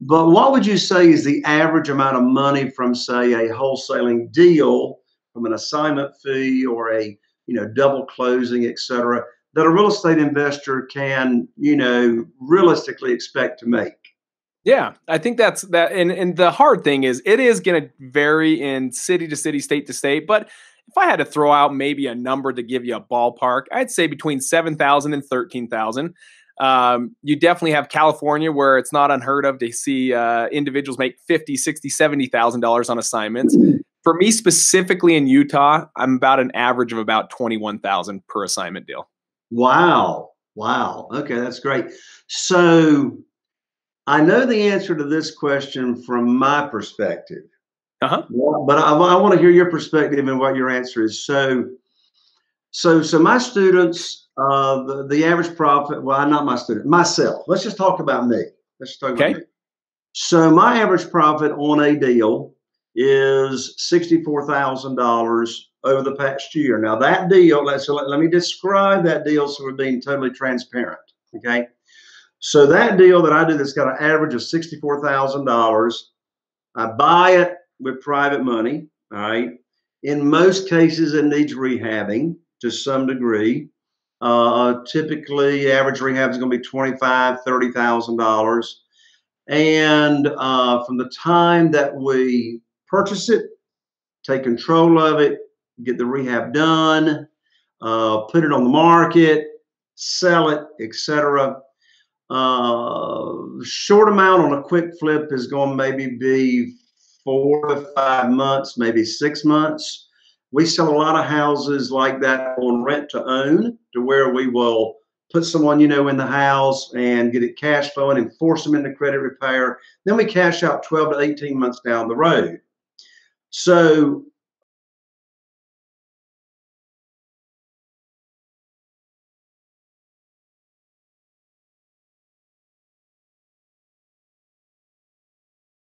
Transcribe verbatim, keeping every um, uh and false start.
But what would you say is the average amount of money from, say, a wholesaling deal, from an assignment fee or a, you know, double closing, et cetera, that a real estate investor can, you know, realistically expect to make? Yeah, I think that's that. And, and the hard thing is it is going to vary in city to city, state to state. But if I had to throw out maybe a number to give you a ballpark, I'd say between seven thousand dollars and thirteen thousand dollars. Um, you definitely have California, where it's not unheard of to see uh, individuals make fifty, sixty, seventy thousand dollars on assignments. For me specifically in Utah, I'm about an average of about twenty-one thousand per assignment deal. Wow! Wow! Okay, that's great. So I know the answer to this question from my perspective, uh-huh. but I, I want to hear your perspective and what your answer is. So, so, so my students. Uh, the, the average profit, well, I'm not my student, myself. Let's just talk about me. Let's just talk okay. about me. So my average profit on a deal is sixty-four thousand dollars over the past year. Now that deal, let's, let, let me describe that deal so we're being totally transparent, okay? So that deal that I do that's got an average of sixty-four thousand dollars, I buy it with private money, all right? In most cases, it needs rehabbing to some degree. Uh, typically average rehab is going to be twenty-five thousand dollars, thirty thousand dollars. And, uh, from the time that we purchase it, take control of it, get the rehab done, uh, put it on the market, sell it, et cetera. Uh, short amount on a quick flip is going to maybe be four to five months, maybe six months. We sell a lot of houses like that on rent to own, to where we will put someone, you know, in the house and get it cash flowing and force them into credit repair. Then we cash out twelve to eighteen months down the road. So